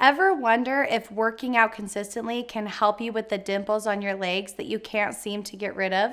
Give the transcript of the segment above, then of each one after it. Ever wonder if working out consistently can help you with the dimples on your legs that you can't seem to get rid of?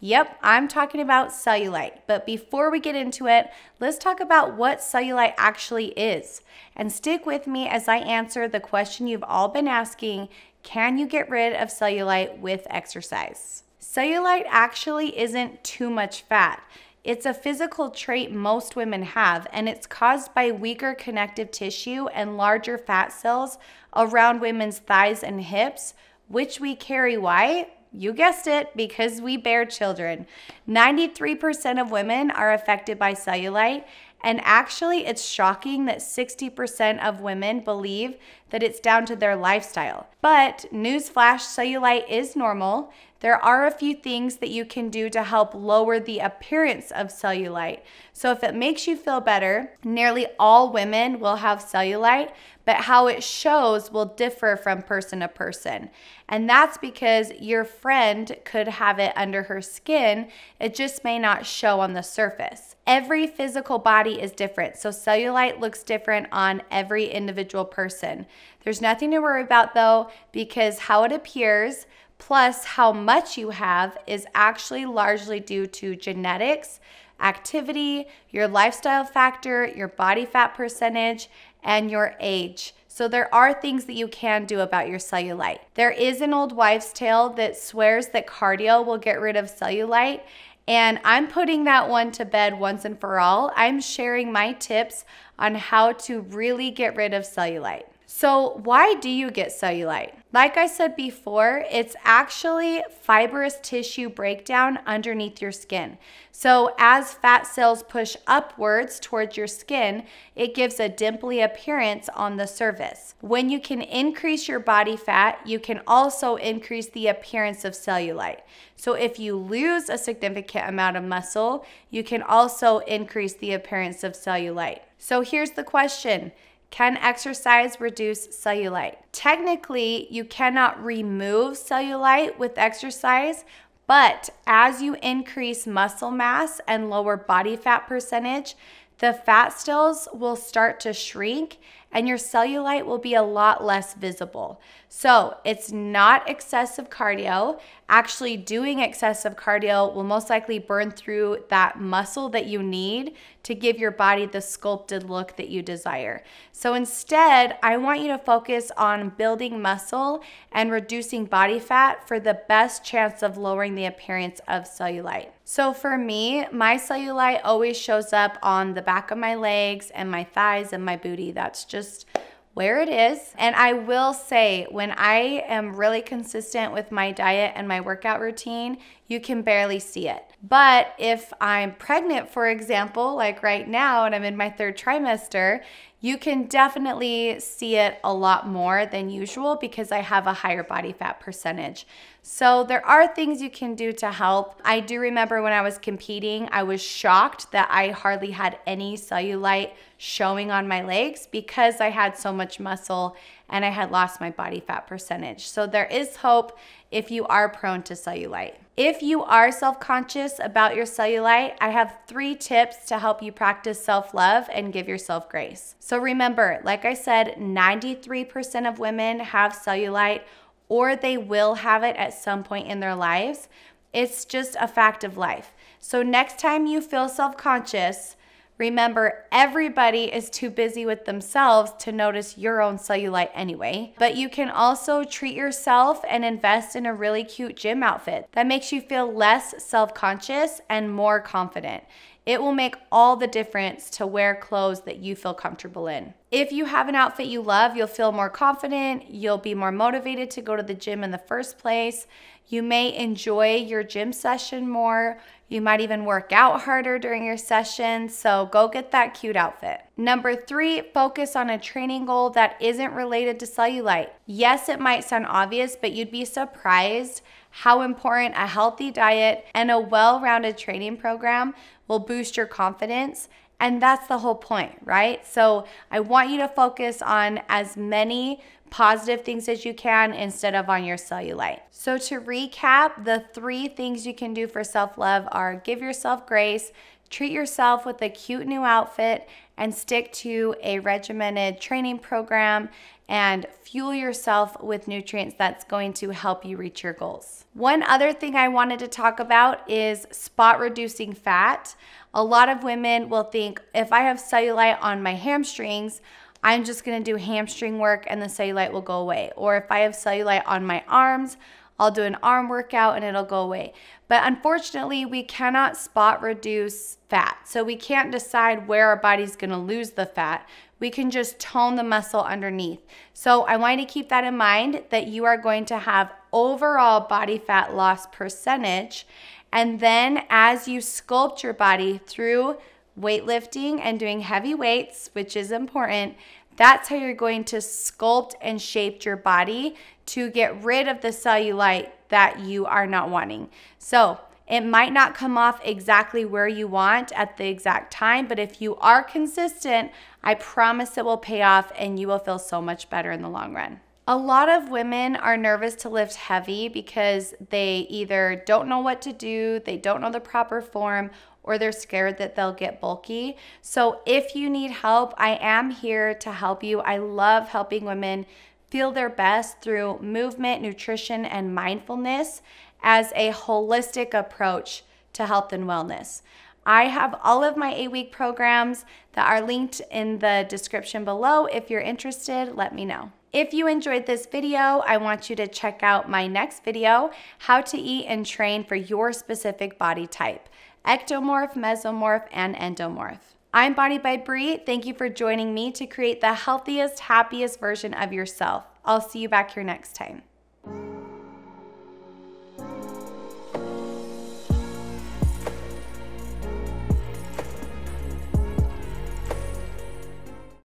Yep, I'm talking about cellulite. But before we get into it, let's talk about what cellulite actually is. And stick with me as I answer the question you've all been asking, can you get rid of cellulite with exercise? Cellulite actually isn't too much fat. It's a physical trait most women have, and it's caused by weaker connective tissue and larger fat cells around women's thighs and hips, which we carry. Why? You guessed it, because we bear children. 93% of women are affected by cellulite, and actually it's shocking that 60% of women believe that it's down to their lifestyle. But newsflash, cellulite is normal. There are a few things that you can do to help lower the appearance of cellulite. So if it makes you feel better, nearly all women will have cellulite, but how it shows will differ from person to person. And that's because your friend could have it under her skin, it just may not show on the surface. Every physical body is different, so cellulite looks different on every individual person. There's nothing to worry about though, because how it appears plus how much you have is actually largely due to genetics, activity, your lifestyle factor, your body fat percentage, and your age. So there are things that you can do about your cellulite. There is an old wives' tale that swears that cardio will get rid of cellulite, and I'm putting that one to bed once and for all. I'm sharing my tips on how to really get rid of cellulite. So why do you get cellulite? Like I said before, it's actually fibrous tissue breakdown underneath your skin. So as fat cells push upwards towards your skin, it gives a dimply appearance on the surface. When you can increase your body fat, you can also increase the appearance of cellulite. So if you lose a significant amount of muscle, you can also increase the appearance of cellulite. So here's the question. Can exercise reduce cellulite? Technically, you cannot remove cellulite with exercise, but as you increase muscle mass and lower body fat percentage, the fat cells will start to shrink and your cellulite will be a lot less visible. So it's not excessive cardio. Actually, doing excessive cardio will most likely burn through that muscle that you need to give your body the sculpted look that you desire. So instead, I want you to focus on building muscle and reducing body fat for the best chance of lowering the appearance of cellulite. So for me, my cellulite always shows up on the back of my legs and my thighs and my booty. That's just where it is. And I will say, when I am really consistent with my diet and my workout routine, you can barely see it. But if I'm pregnant, for example, like right now, and I'm in my third trimester, you can definitely see it a lot more than usual because I have a higher body fat percentage. So there are things you can do to help. I do remember when I was competing, I was shocked that I hardly had any cellulite showing on my legs because I had so much muscle and I had lost my body fat percentage. So there is hope if you are prone to cellulite. If you are self-conscious about your cellulite, I have 3 tips to help you practice self-love and give yourself grace. So remember, like I said, 93% of women have cellulite or they will have it at some point in their lives. It's just a fact of life. So next time you feel self-conscious, remember, everybody is too busy with themselves to notice your own cellulite anyway. But you can also treat yourself and invest in a really cute gym outfit that makes you feel less self-conscious and more confident. It will make all the difference to wear clothes that you feel comfortable in. If you have an outfit you love, you'll feel more confident, you'll be more motivated to go to the gym in the first place, you may enjoy your gym session more, you might even work out harder during your session, so go get that cute outfit. Number 3, focus on a training goal that isn't related to cellulite. Yes, it might sound obvious, but you'd be surprised how important a healthy diet and a well-rounded training program will boost your confidence. And that's the whole point, right? So I want you to focus on as many positive things as you can instead of on your cellulite. So to recap, the 3 things you can do for self-love are give yourself grace, Treat yourself with a cute new outfit and stick to a regimented training program and fuel yourself with nutrients that's going to help you reach your goals. One other thing I wanted to talk about is spot reducing fat. A lot of women will think, if I have cellulite on my hamstrings, I'm just gonna do hamstring work and the cellulite will go away. Or if I have cellulite on my arms, I'll do an arm workout and it'll go away. But unfortunately, we cannot spot reduce fat. So we can't decide where our body's gonna lose the fat. We can just tone the muscle underneath. So I want you to keep that in mind, that you are going to have overall body fat loss percentage. And then as you sculpt your body through weightlifting and doing heavy weights, which is important, that's how you're going to sculpt and shape your body to get rid of the cellulite that you are not wanting. So it might not come off exactly where you want at the exact time, but if you are consistent, I promise it will pay off and you will feel so much better in the long run. A lot of women are nervous to lift heavy because they either don't know what to do, they don't know the proper form, or they're scared that they'll get bulky. So if you need help, I am here to help you. I love helping women feel their best through movement, nutrition, and mindfulness as a holistic approach to health and wellness. I have all of my 8-week programs that are linked in the description below. If you're interested, let me know. If you enjoyed this video, I want you to check out my next video, how to eat and train for your specific body type, ectomorph, mesomorph, and endomorph. I'm Body by Bree. Thank you for joining me to create the healthiest, happiest version of yourself. I'll see you back here next time.